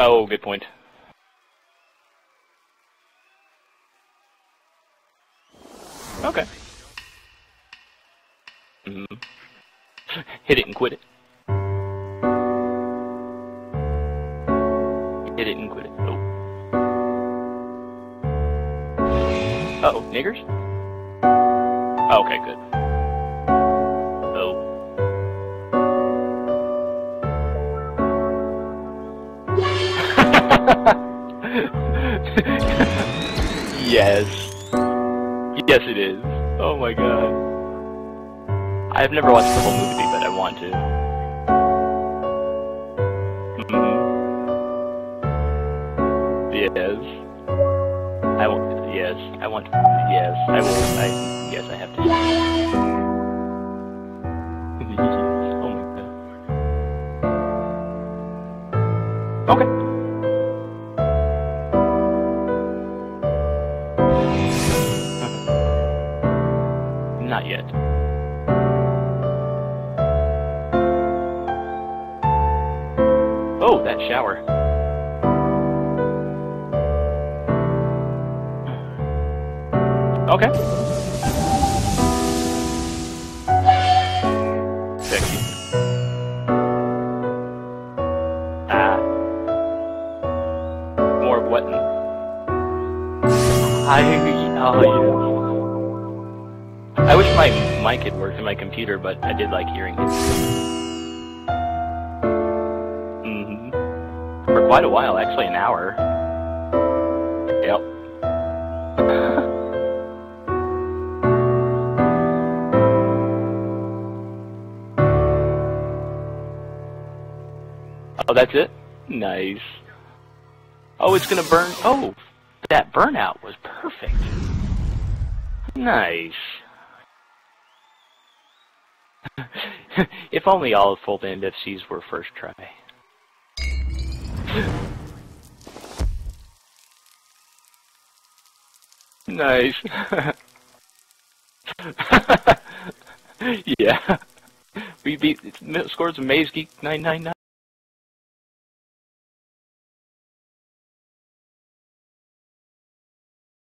Oh, good point. Okay. Mm-hmm. Hit it and quit it. Hit it and quit it. Oh. Uh-oh, niggers? Oh, okay, good. Oh. Yes. Yes, it is. Oh my god. I've never watched the whole movie, but I want to. Mm-hmm. Yes. I want. Yes. I want. Yes. I will. I. Yes, I have to. Yes. Oh my god. Okay. Not yet. Oh, that shower. Okay. Sexy. Ah. More what? Oh, yeah. I wish my mic had worked in my computer, but I did like hearing it. Mm-hmm. For quite a while, actually an hour. Yep. Oh, that's it? Nice. Oh, it's gonna burn. Oh, that burnout was perfect. Nice. If only all of full band FCs were first try. Nice. Yeah. We beat scores of Maze Geek 999.